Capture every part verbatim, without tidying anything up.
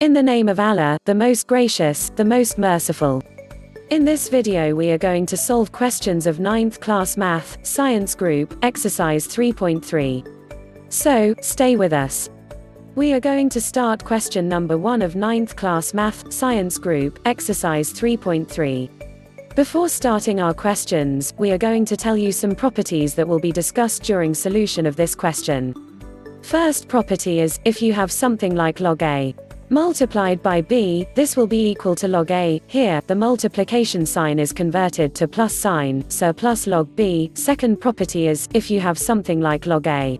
In the name of Allah, the Most Gracious, the Most Merciful. In this video we are going to solve questions of ninth class Math, Science Group, Exercise three point three. So, stay with us. We are going to start question number one of ninth class Math, Science Group, Exercise three point three. Before starting our questions, we are going to tell you some properties that will be discussed during solution of this question. First property is, if you have something like log A multiplied by b, this will be equal to log a. Here, the multiplication sign is converted to plus sign, so plus log b. Second property is, if you have something like log a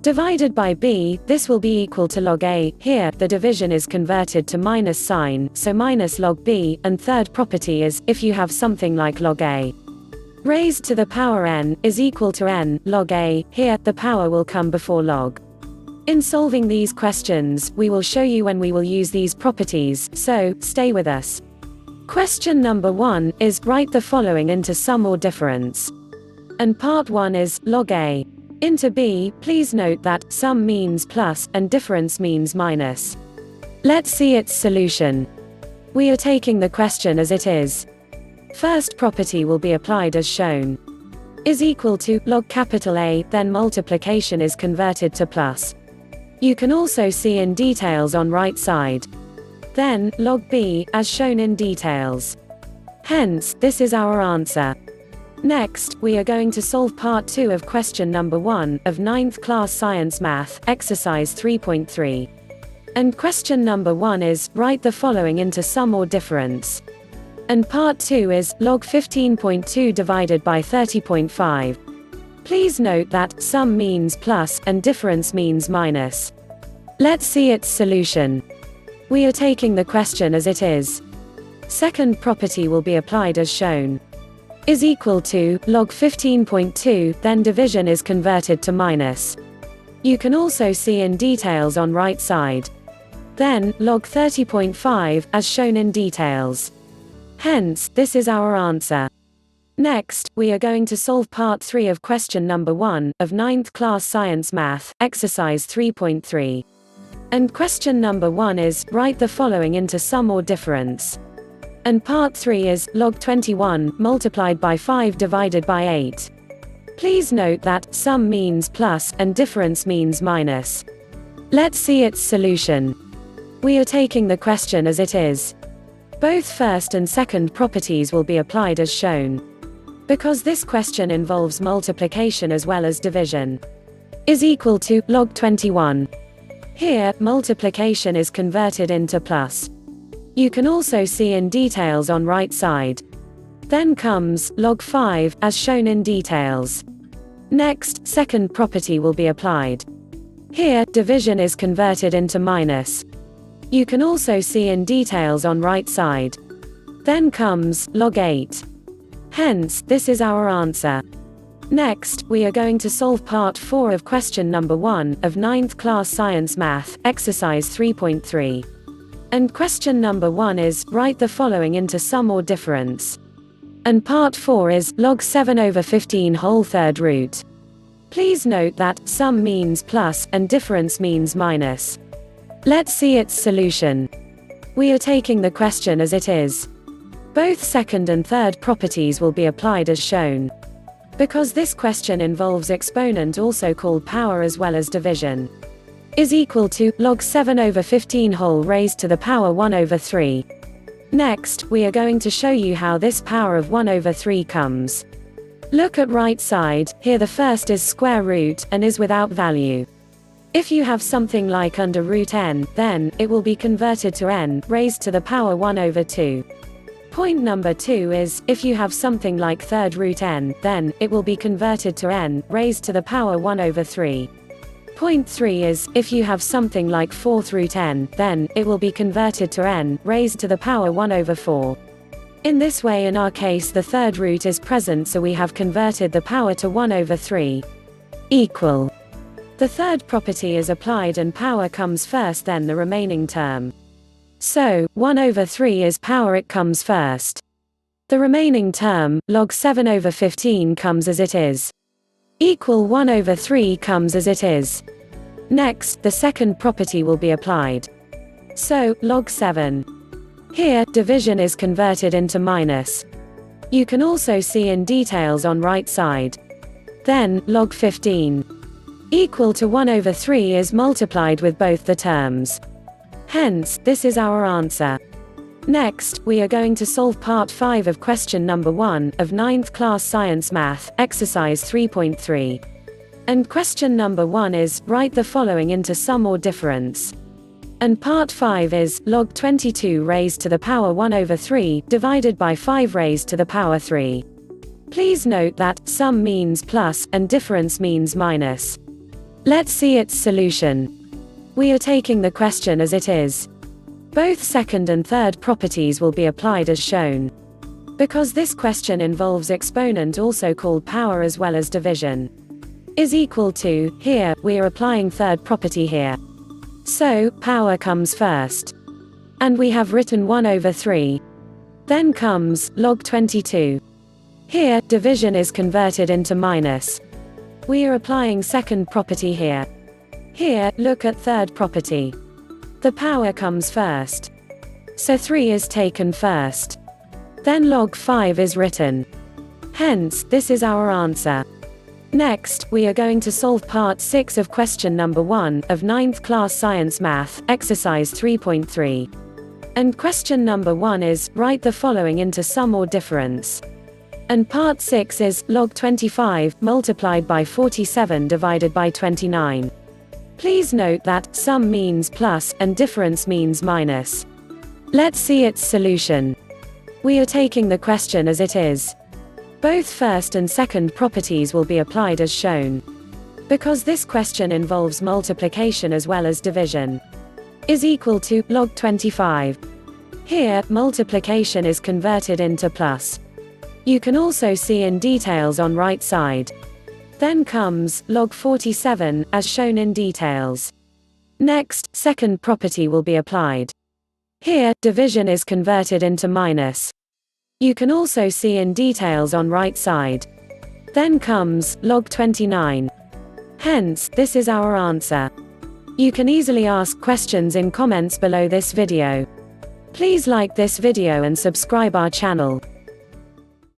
divided by b, this will be equal to log a. Here, the division is converted to minus sign, so minus log b. And third property is, if you have something like log a raised to the power n is equal to n log a. Here, the power will come before log. In solving these questions, we will show you when we will use these properties, so stay with us. Question number one is, write the following into sum or difference. And part one is, log a into b. Please note that, sum means plus, and difference means minus. Let's see its solution. We are taking the question as it is. First property will be applied as shown. Is equal to, log capital A, then multiplication is converted to plus. You can also see in details on right side. Then, log b, as shown in details. Hence, this is our answer. Next, we are going to solve part two of question number one, of ninth class Science Math, Exercise three point three. And question number one is, write the following into sum or difference. And part two is, log fifteen point two divided by thirty point five. Please note that, sum means plus, and difference means minus. Let's see its solution. We are taking the question as it is. Second property will be applied as shown. Is equal to, log fifteen point two, then division is converted to minus. You can also see in details on right side. Then, log thirty point five, as shown in details. Hence, this is our answer. Next, we are going to solve part three of question number one, of ninth class Science Math, Exercise three point three. And question number one is, write the following into sum or difference. And part three is, log twenty-one, multiplied by five divided by eight. Please note that, sum means plus, and difference means minus. Let's see its solution. We are taking the question as it is. Both first and second properties will be applied as shown. Because this question involves multiplication as well as division. Is equal to, log twenty-one. Here, multiplication is converted into plus. You can also see in details on right side. Then comes, log five, as shown in details. Next, second property will be applied. Here, division is converted into minus. You can also see in details on right side. Then comes, log eight. Hence, this is our answer. Next, we are going to solve part four of question number one, of ninth class Science Math, Exercise three point three. And question number one is, write the following into sum or difference. And part four is, log seven over fifteen whole third root. Please note that, sum means plus, and difference means minus. Let's see its solution. We are taking the question as it is. Both second and third properties will be applied as shown. Because this question involves exponent also called power as well as division. Is equal to, log seven over fifteen whole raised to the power one over three. Next, we are going to show you how this power of one over three comes. Look at right side. Here the first is square root, and is without value. If you have something like under root n, then, it will be converted to n, raised to the power one over two. Point number two is, if you have something like third root n, then, it will be converted to n, raised to the power one over three. Point three is, if you have something like fourth root n, then, it will be converted to n, raised to the power one over four. In this way in our case the third root is present, so we have converted the power to one over three. Equal. The third property is applied and power comes first then the remaining term. So, one over three is power, it comes first. The remaining term, log seven over fifteen, comes as it is. Equal one over three comes as it is. Next, the second property will be applied. So, log seven. Here, division is converted into minus. You can also see in details on right side. Then, log fifteen. Equal to one over three is multiplied with both the terms. Hence, this is our answer. Next, we are going to solve part five of question number one, of ninth class science math, exercise three point three. And question number one is, write the following into sum or difference. And part five is, log twenty-two raised to the power one over three, divided by five raised to the power three. Please note that, sum means plus, and difference means minus. Let's see its solution. We are taking the question as it is. Both second and third properties will be applied as shown. Because this question involves exponent, also called power, as well as division. Is equal to, here, we are applying third property here. So, power comes first. And we have written one over three. Then comes, log twenty-two. Here, division is converted into minus. We are applying second property here. Here, look at third property. The power comes first. So three is taken first. Then log five is written. Hence, this is our answer. Next, we are going to solve part six of question number one, of ninth class science math, exercise three point three. And question number one is, write the following into sum or difference. And part six is, log twenty-five, multiplied by forty-seven divided by twenty-nine. Please note that, sum means plus, and difference means minus. Let's see its solution. We are taking the question as it is. Both first and second properties will be applied as shown. Because this question involves multiplication as well as division. Is equal to, log twenty-five. Here, multiplication is converted into plus. You can also see in details on right side. Then comes, log forty-seven, as shown in details. Next, second property will be applied. Here, division is converted into minus. You can also see in details on right side. Then comes, log twenty-nine. Hence, this is our answer. You can easily ask questions in comments below this video. Please like this video and subscribe our channel.